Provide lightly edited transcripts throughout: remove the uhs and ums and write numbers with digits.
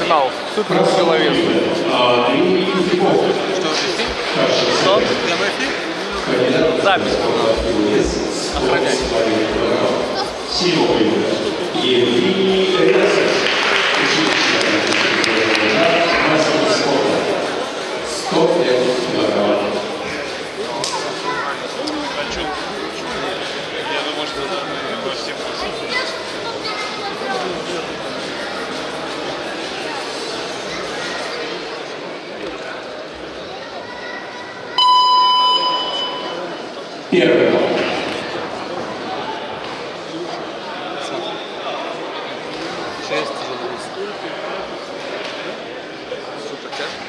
Канал супер головец. Что же здесь? Запись. Охраняй. Первый. Шесть. Супер тяжко.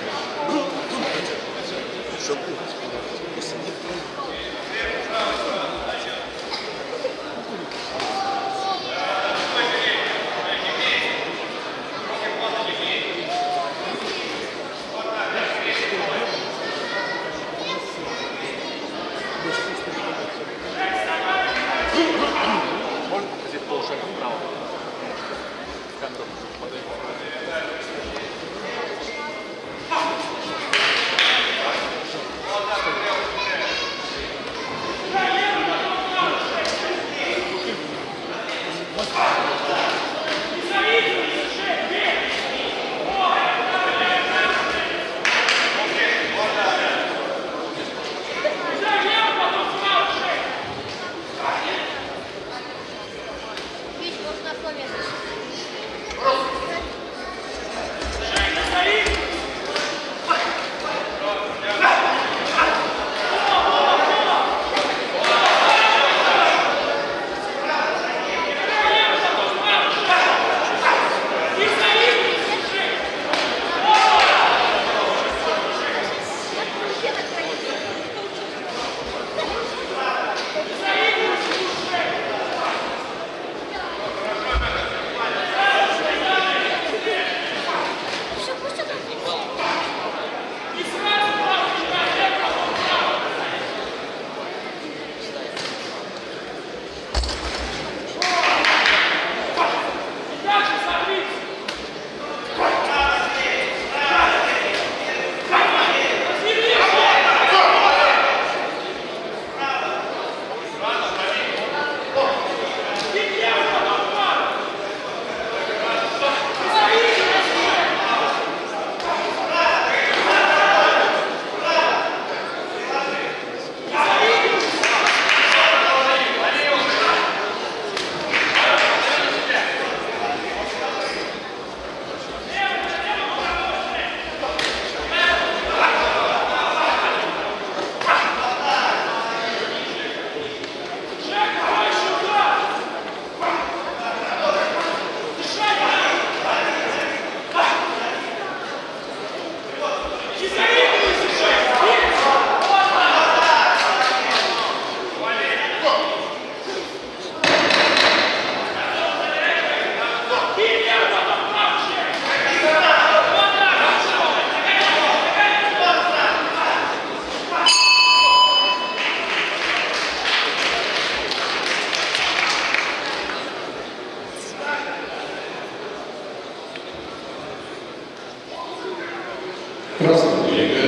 Красного берега,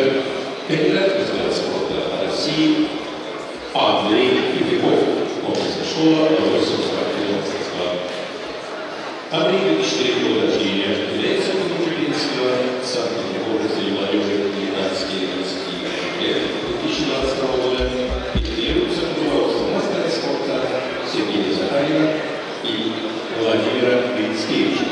кандидат в России Андрей Идыков, область школа номер 42. Андрей Идыкович 3 года рождения, является учеником Санкт-Петербурга за молодежи 19-20 лет 2012 года и тренируется в белорусском мастере спорта Сергея Захарина и Владимира Грицкевича.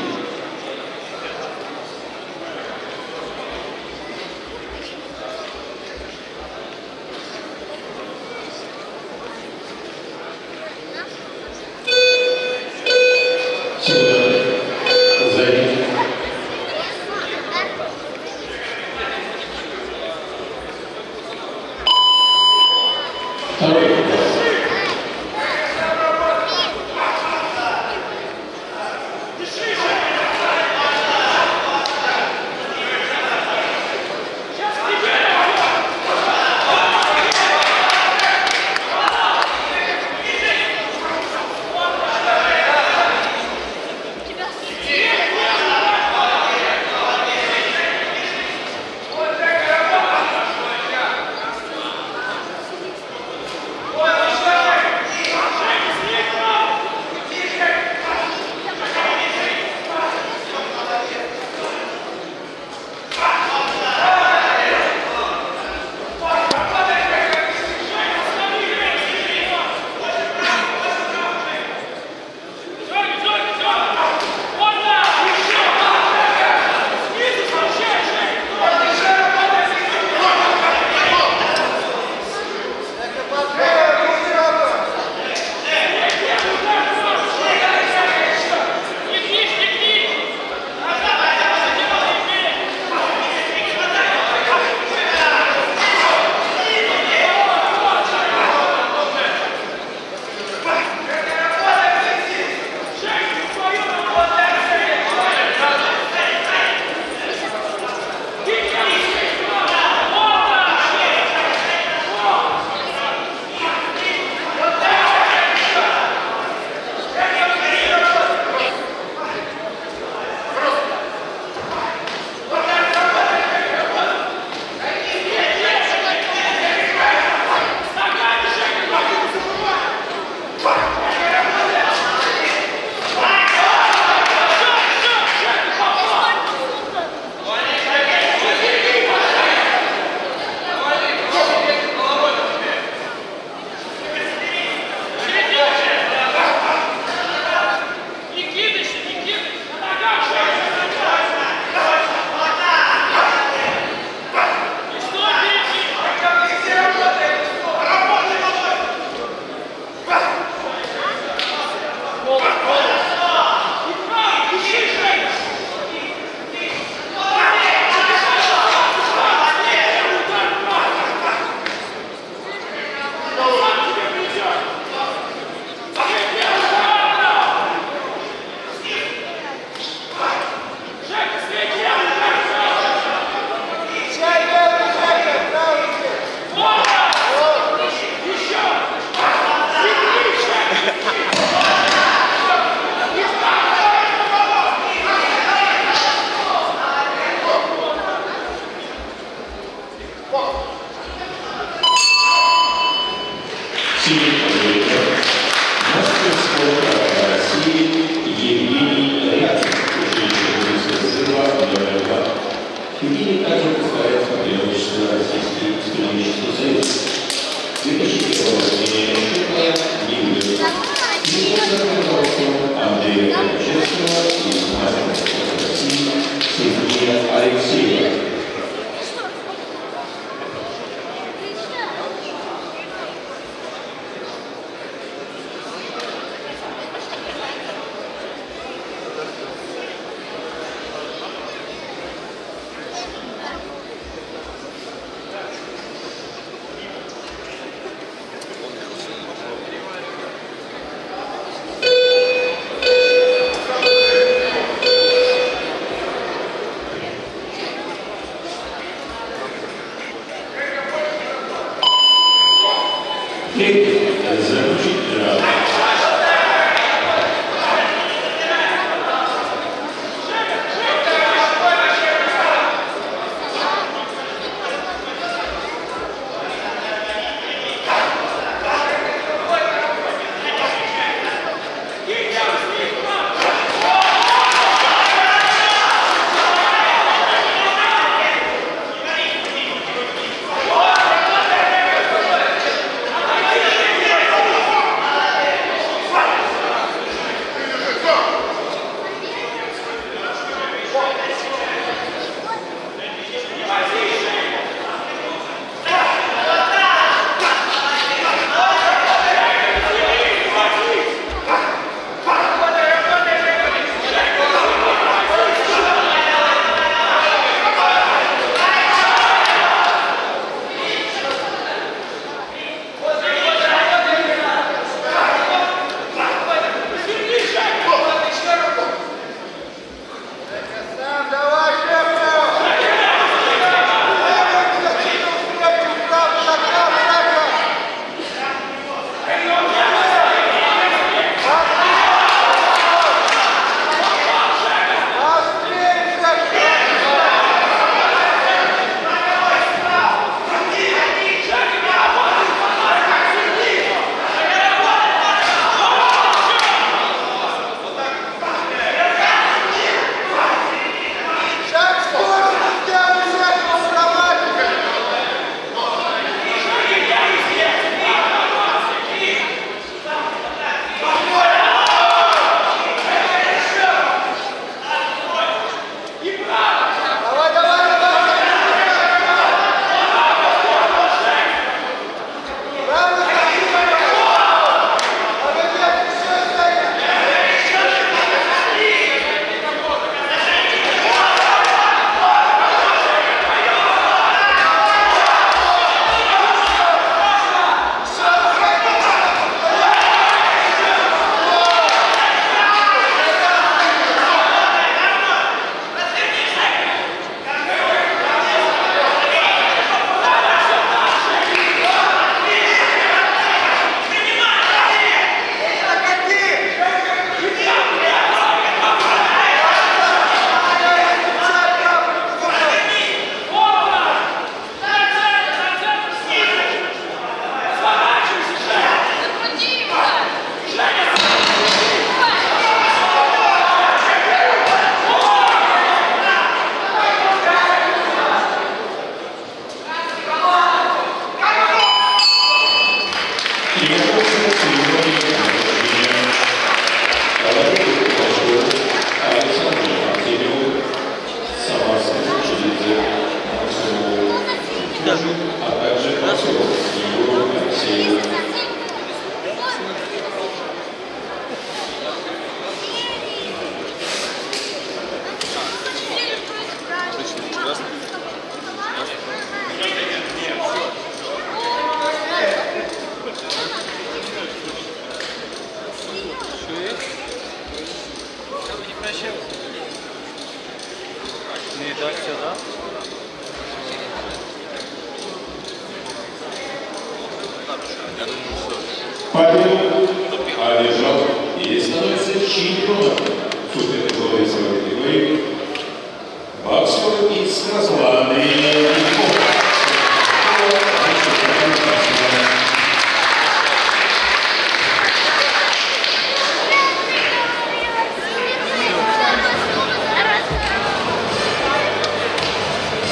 Субтитры сделал DimaTorzok. Аргентине также представляется преимущество Российского экономического союза. 2001 года не будет. И под руководством Андрея Идыкова и Сергея Алексеева. Спасибо.